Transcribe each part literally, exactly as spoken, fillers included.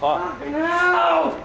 Oh. No!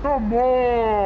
Come on!